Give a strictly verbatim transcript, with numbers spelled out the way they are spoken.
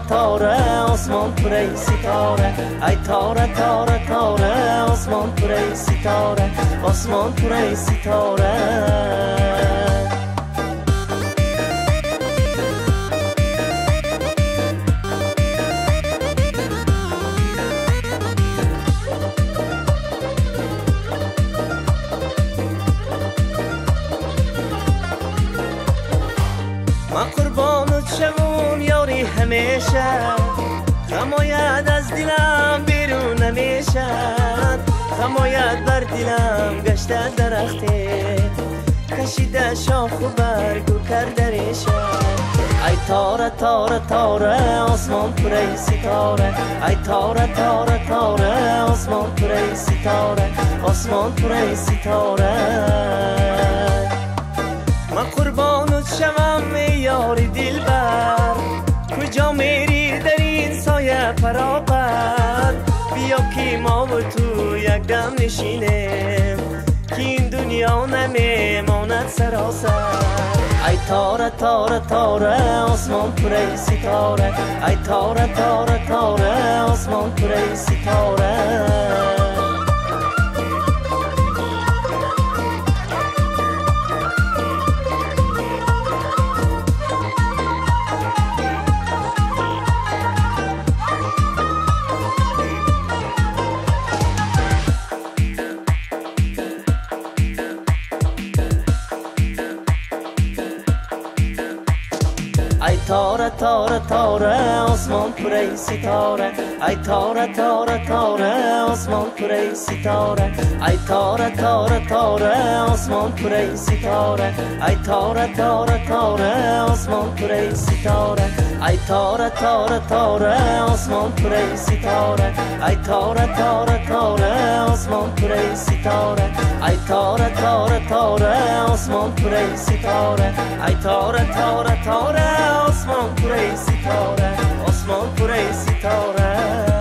tora tora, Osman prej si tora. Aj tora tora tora, Osman prej si tora. Osman prej si tora. من قربانت شوم یاری همیشه خمایت از دلم بیرون نمیشه خمایت بر دلم گشته درختی کشیده شاخ و برگو کرده ریشه ای تاره تاره تاره آسمان پره ستاره ای تاره تاره تاره آسمان پره ستاره آسمان پره ستاره من قربانت شوم یاری دلبر کجا میری در این سایه پرابر بیا که ما و تو یک دم نشینیم که این دنیا نمیماند سراسر ای تاره تاره تاره آسمان پره ستاره ای تاره تاره تاره آسمان پره ستاره ای تاره تاره تاره آسمان پره ستاره ای تاره تاره تاره آسمان پره ستاره ای تاره تاره تاره آسمان پره ستاره ای تاره تاره تاره آسمان پره ستاره ای تاره تاره تاره آسمان پره ستاره ای تاره تاره تاره آسمان پره ستاره ای تاره تاره تاره آسمان پره ستاره ای تاره تاره تاره Osman pure ستاره Osman pure ستاره